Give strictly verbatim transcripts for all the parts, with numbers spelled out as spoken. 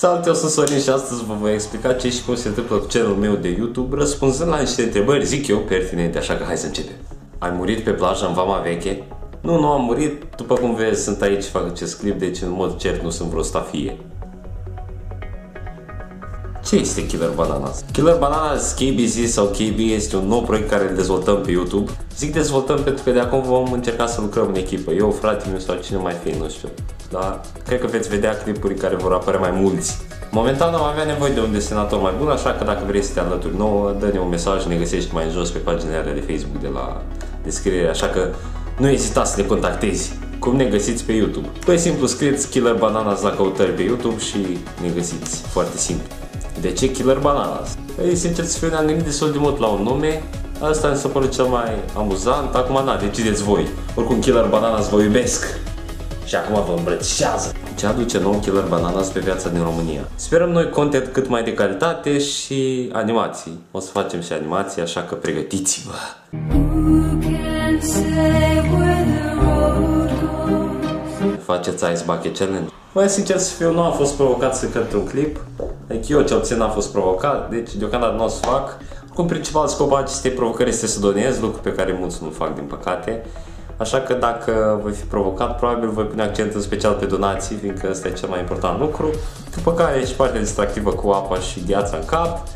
Salut, eu sunt Sorin și astăzi vă voi explica ce și cum se întâmplă cu channelul meu de YouTube, răspunzând la niște întrebări, zic eu, pertinente, așa că hai să începem. Ai murit pe plajă în Vama Veche? Nu, nu am murit, după cum vezi sunt aici, fac acest clip, deci în mod cert nu sunt vreo stafie. Ce este Killer Bananaz? Killer Bananaz, K B Z sau K B este un nou proiect care îl dezvoltăm pe YouTube. Zic dezvoltăm pentru că de acum vom încerca să lucrăm în echipă, eu, fratele meu sau cine mai fi, nu știu. Dar cred că veți vedea clipuri care vor apărea mai mulți. Momentan am avea nevoie de un desenator mai bun, așa că dacă vrei să te alături nouă, dă-ne un mesaj, ne găsești mai în jos pe pagina de Facebook de la descriere, așa că nu ezita să ne contactezi. Cum ne găsiți pe YouTube? Păi simplu scrieți Killer Bananaz la căutări pe YouTube și ne găsiți, foarte simplu. De ce Killer Bananaz? Ei, sincer să fiu, ne-am gândit destul de mult la un nume. Asta mi s-a părut cel mai amuzant. Acum, na, decideți voi. Oricum, Killer Bananaz vă iubesc. Și acum vă îmbrățișează. Ce aduce nou Killer Bananaz pe viața din România? Sperăm noi content cât mai de calitate și animații. O să facem și animații, așa că pregătiți-vă. Faceți Ice Bucket Challenge? Mai sincer să fiu, nu am fost provocat să cânt un clip. Deci eu cel puțin n-am fost provocat, deci deocamdată nu o să fac. Cum principal scop al acestei provocări este să donez, lucru pe care mulți nu fac din păcate. Așa că dacă voi fi provocat, probabil voi pune accent în special pe donații, fiindcă ăsta e cel mai important lucru. După care și partea distractivă cu apa și gheața în cap.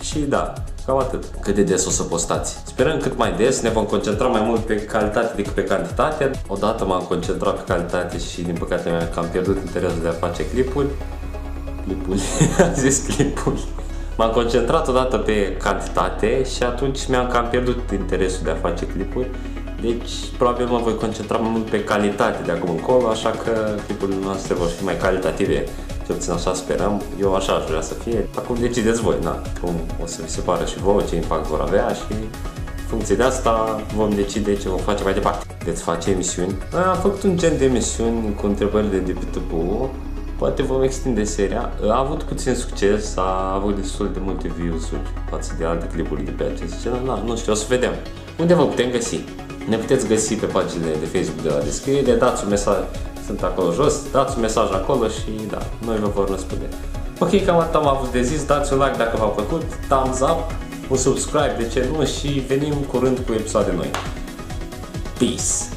Și da, cam atât. Cât de des o să postați? Sperăm cât mai des, ne vom concentra mai mult pe calitate decât pe cantitate. Odată m-am concentrat pe calitate și din păcate mi-am cam pierdut interesul de a face clipuri. Clipul, am zis clipul. M-am concentrat odată pe cantitate și atunci mi-am cam pierdut interesul de a face clipuri. Deci probabil mă voi concentra mai mult pe calitate de acum încolo, așa că clipurile noastre vor fi mai calitative. Cel puțin așa sperăm, eu așa aș vrea să fie. Acum decideți voi, na, cum o să vi se pară și vouă, ce impact vor avea și în funcție de asta vom decide ce vom face mai departe. Veți face emisiuni? Am făcut un gen de emisiuni cu întrebările de pe tubul. Poate vom extinde seria. A avut puțin succes, a avut destul de multe views-uri față de alte clipuri de pe acest canal. Na, nu știu, o să vedem. Unde vă putem găsi? Ne puteți găsi pe paginile de Facebook de la descriere, dați un mesaj, sunt acolo jos, dați un mesaj acolo și da, noi vă vom răspunde. Ok, cam atât am avut de zis, dați un like dacă v-a plăcut, thumbs up, un subscribe de ce nu și venim curând cu episoade noi. Peace!